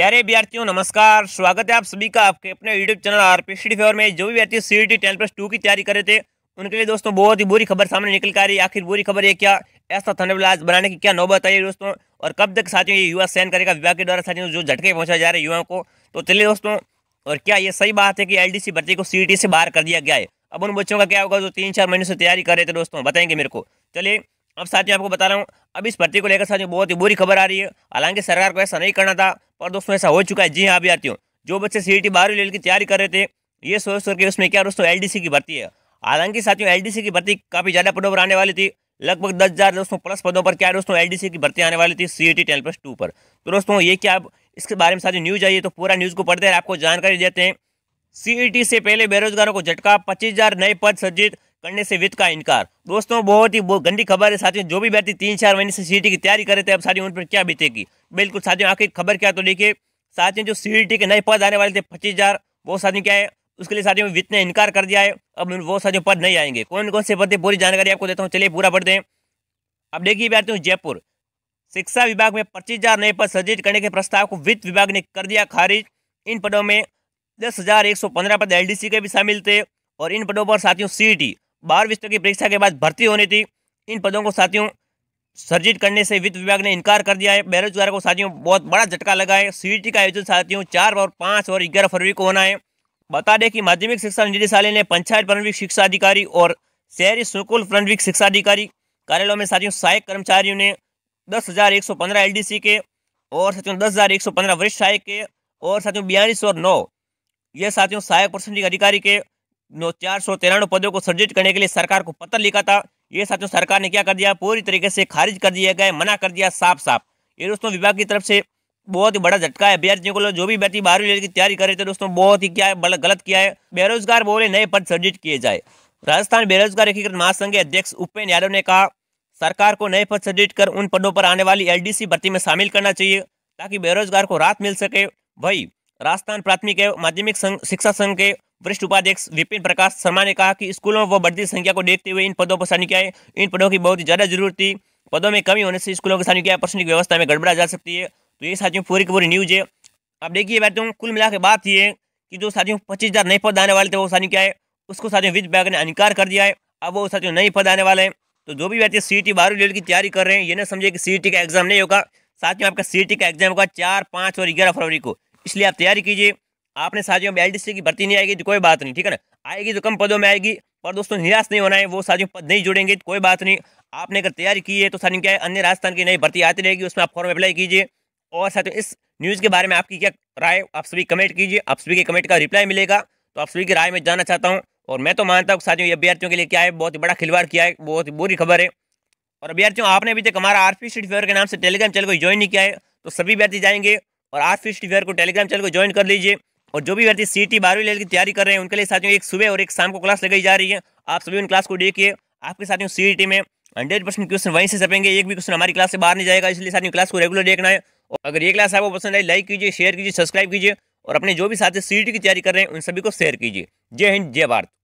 प्यारे विद्यार्थियों नमस्कार, स्वागत है आप सभी का आपके अपने YouTube channel RP study favour में। जो भी विद्यार्थी सीईटी 10+2 की तैयारी कर रहे थे उनके लिए दोस्तों बहुत ही बुरी खबर सामने निकल कर आ रही है। आखिर बुरी खबर ये क्या, ऐसा थंडरबर्ड बनाने की क्या नौबत आई दोस्तों, और कब तक साथियों ये युवा सहन करेगा विभाग के द्वारा साथियों जो झटके पहुँचाए जा रहे युवाओं को। तो चलिए दोस्तों, और क्या ये सही बात है कि LDC भर्ती को CET से बाहर कर दिया गया है? अब उन बच्चों का क्या होगा जो 3-4 महीने से तैयारी कर रहे थे दोस्तों, बताएंगे मेरे को। चलिए अब साथियों आपको बता रहा हूँ, अब इस भर्ती को लेकर साथियों बहुत ही बुरी खबर आ रही है। हालांकि सरकार को ऐसा नहीं करना था पर दोस्तों ऐसा हो चुका है। जी हाँ विद्यार्थियों, जो बच्चे CET 12वीं लेवल की तैयारी कर रहे थे ये सोच सोच के उसमें क्या दोस्तों LDC की भर्ती है। हालांकि साथियों LDC की भर्ती काफ़ी ज़्यादा पदों पर आने वाली थी, लगभग 10,000 दोस्तों प्लस पदों पर क्या दोस्तों LDC की भर्ती आने वाली थी CET 10+2 पर। तो दोस्तों ये क्या, इसके बारे में साथियों न्यूज़ आई है तो पूरा न्यूज़ को पढ़ते हैं, आपको जानकारी देते हैं। CET से पहले बेरोजगारों को झटका, 25,000 नए पद सृजित करने से वित्त का इनकार। दोस्तों बहुत ही गंदी खबर है साथियों, जो भी व्यक्ति 3-4 महीने से CET की तैयारी कर रहे थे अब साथियों उन पर क्या बीतेगी। बिल्कुल साथियों आखिर खबर क्या, तो देखिए साथियों जो CET के नए पद आने वाले थे 25,000, वो साथियों क्या है उसके लिए साथियों वित्त ने इनकार कर दिया है। अब वो साथियों पद नहीं आएंगे, कौन कौन से पद है पूरी जानकारी आपको देता हूँ, चलिए पूरा पढ़ते हैं। अब देखिए विद्यार्थियों, जयपुर शिक्षा विभाग में 25,000 नए पद सृजित करने के प्रस्ताव को वित्त विभाग ने कर दिया खारिज। इन पदों में 10,115 पद LDC के भी शामिल थे और इन पदों पर साथियों CET 12वीं की परीक्षा के बाद भर्ती होनी थी। इन पदों को साथियों सृजित करने से वित्त विभाग ने इनकार कर दिया है। बेरोजगारों को साथियों बहुत बड़ा झटका लगा है। CET का आयोजन साथियों 4, 5 और 11 फरवरी को होना है। बता दें कि माध्यमिक शिक्षा निदेशालय ने पंचायत प्रारंभिक शिक्षा अधिकारी और शहरी संकुल प्रारंभिक शिक्षा अधिकारी कार्यालयों में साथियों सहायक कर्मचारियों ने 10,115 LDC के और साथियों 10,115 वरिष्ठ सहायक के और साथियों 4209 यह साथियों सहायक प्रशासनिक अधिकारी के 493 पदों को सृजित करने के लिए सरकार को पत्र लिखा था। ये साथियों सरकार ने क्या कर दिया, पूरी तरीके से खारिज कर दिया गया, मना कर दिया साफ साफ। ये दोस्तों विभाग की तरफ से बहुत ही बड़ा झटका है विद्यार्थियों को, जो भी व्यक्ति 12वीं लेवल की तैयारी कर रहे थे दोस्तों बहुत ही क्या है गलत किया है। बेरोजगार बोले नए पद सृजित किए जाए। राजस्थान बेरोजगार एकीकृत महासंघ के अध्यक्ष उपेन यादव ने कहा सरकार को नए पद सृजित कर उन पदों पर आने वाली LDC भर्ती में शामिल करना चाहिए ताकि बेरोजगार को राहत मिल सके। वही राजस्थान प्राथमिक एवं माध्यमिक शिक्षा संघ के वरिष्ठ उपाध्यक्ष विपिन प्रकाश शर्मा ने कहा कि स्कूलों व बढ़ती संख्या को देखते हुए इन पदों पर सानी क्या है, इन पदों की बहुत ज़्यादा जरूरत थी। पदों में कमी होने से स्कूलों की सानी क्या है प्रशासनिक व्यवस्था में गड़बड़ा जा सकती है। तो ये साथियों पूरी की पूरी न्यूज़ है। अब देखिए बैठो, कुल मिला के बात ये है कि जो साथियों 25,000 नए पद आने वाले थे वो सानी क्या है उसको साथियों वित्त विभाग ने इनकार कर दिया है। अब वो साथियों नए पद आने वाले हैं, तो जो भी व्यक्ति CET 12वीं लेवल की तैयारी कर रहे हैं ये ना समझे कि CET का एग्जाम नहीं होगा। साथियों आपका CET का एग्जाम होगा 4, 5 और 11 फरवरी को, इसलिए आप तैयारी कीजिए। आपने साथियों LDC की भर्ती नहीं आएगी तो कोई बात नहीं, ठीक है ना, आएगी तो कम पदों में आएगी, पर दोस्तों निराश नहीं होना है। वो साथियों पद नहीं जुड़ेंगे तो कोई बात नहीं, आपने अगर तैयारी की है तो साथियों क्या है अन्य राजस्थान की नई भर्ती आती रहेगी, उसमें आप फॉर्म अप्लाई कीजिए। और साथियों इस न्यूज़ के बारे में आपकी क्या राय, आप सभी कमेंट कीजिए, आप सभी के कमेंट का रिप्लाई मिलेगा, तो आप सभी की राय में जानना चाहता हूँ। और मैं तो मानता हूँ साथियों ये अभ्यर्थियों के लिए क्या है बहुत ही बड़ा खिलवाड़ किया है, बहुत ही बुरी खबर है। और अभ्यर्थियों आपने अभी तक हमारा आरपी स्टडी फेवर के नाम से टेलीग्राम चैनल को ज्वाइन नहीं किया है तो सभी अभ्यर्थी जाएंगे और आरपी स्टडी फेवर को टेलीग्राम चैनल को ज्वाइन कर लीजिए। और जो भी व्यक्ति CET 12वीं लेवल की तैयारी कर रहे हैं उनके लिए साथियों एक सुबह और एक शाम को क्लास लगाई जा रही है, आप सभी उन क्लास को देखिए। आपके साथियों CET में 100% क्वेश्चन वहीं से छपेंगे, एक भी क्वेश्चन हमारी क्लास से बाहर नहीं जाएगा, इसलिए साथियों क्लास को रेगुलर देखना है। और अगर ये क्लास आपको पसंद आई लाइक कीजिए, शेयर कीजिए, सब्सक्राइब कीजिए और अपने जो भी साथी CET की तैयारी कर रहे हैं उन सभी को शेयर कीजिए। जय हिंद, जय भारत।